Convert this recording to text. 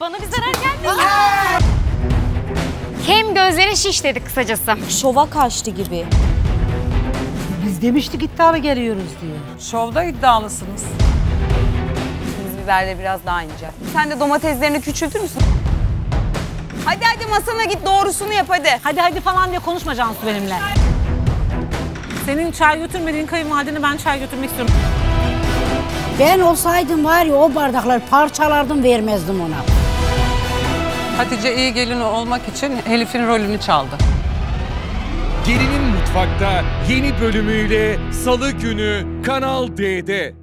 Bana bir zarar gelmedi. Hem gözleri şiş dedi kısacası. Şova kaçtı gibi. Biz demiştik iddialı geliyoruz diye. Şovda iddialısınız. Biz biberle biraz daha ince. Sen de domateslerini küçültür müsün? Hadi hadi masana git, doğrusunu yap hadi. Hadi hadi falan diye konuşma Cansu benimle. Senin çay götürmediğin kayınvalidene ben çay götürmek istiyorum. Ben olsaydım var ya o bardakları parçalardım, vermezdim ona. Hatice iyi gelin olmak için Elif'in rolünü çaldı. Gelinim Mutfakta yeni bölümüyle Salı günü Kanal D'de.